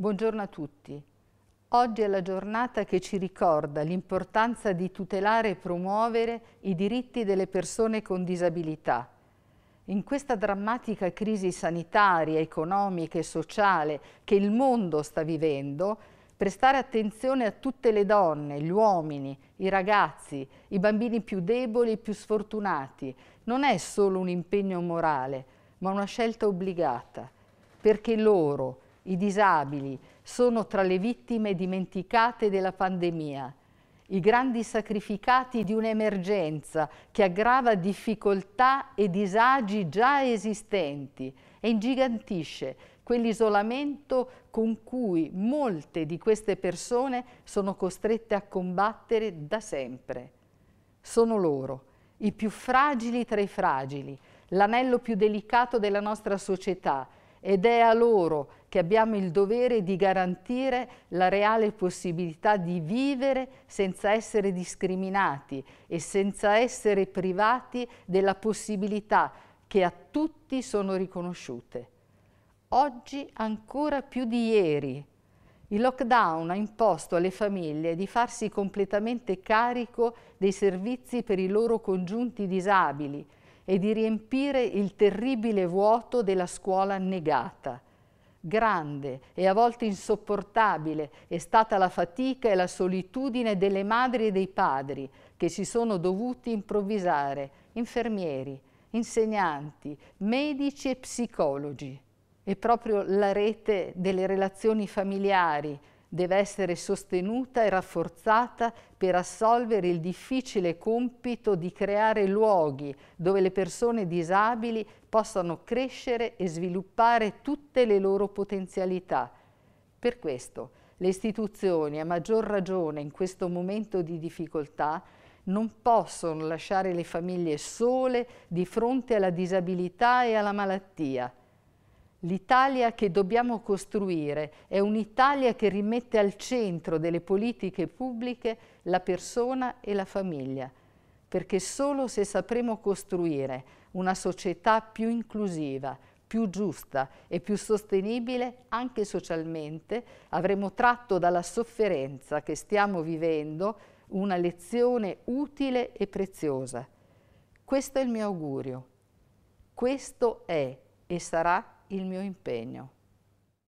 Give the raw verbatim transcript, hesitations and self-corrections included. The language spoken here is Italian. Buongiorno a tutti. Oggi è la giornata che ci ricorda l'importanza di tutelare e promuovere i diritti delle persone con disabilità. In questa drammatica crisi sanitaria, economica e sociale che il mondo sta vivendo, prestare attenzione a tutte le donne, gli uomini, i ragazzi, i bambini più deboli e più sfortunati non è solo un impegno morale, ma una scelta obbligata, perché loro, i disabili, sono tra le vittime dimenticate della pandemia, i grandi sacrificati di un'emergenza che aggrava difficoltà e disagi già esistenti e ingigantisce quell'isolamento con cui molte di queste persone sono costrette a combattere da sempre. Sono loro, i più fragili tra i fragili, l'anello più delicato della nostra società, ed è a loro che abbiamo il dovere di garantire la reale possibilità di vivere senza essere discriminati e senza essere privati della possibilità che a tutti sono riconosciute. Oggi ancora più di ieri, il lockdown ha imposto alle famiglie di farsi completamente carico dei servizi per i loro congiunti disabili e di riempire il terribile vuoto della scuola negata. Grande e a volte insopportabile è stata la fatica e la solitudine delle madri e dei padri che si sono dovuti improvvisare infermieri, insegnanti, medici e psicologi. E proprio la rete delle relazioni familiari deve essere sostenuta e rafforzata per assolvere il difficile compito di creare luoghi dove le persone disabili possano crescere e sviluppare tutte le loro potenzialità. Per questo le istituzioni, a maggior ragione in questo momento di difficoltà, non possono lasciare le famiglie sole di fronte alla disabilità e alla malattia. L'Italia che dobbiamo costruire è un'Italia che rimette al centro delle politiche pubbliche la persona e la famiglia, perché solo se sapremo costruire una società più inclusiva, più giusta e più sostenibile anche socialmente, avremo tratto dalla sofferenza che stiamo vivendo una lezione utile e preziosa. Questo è il mio augurio, questo è e sarà il mio impegno.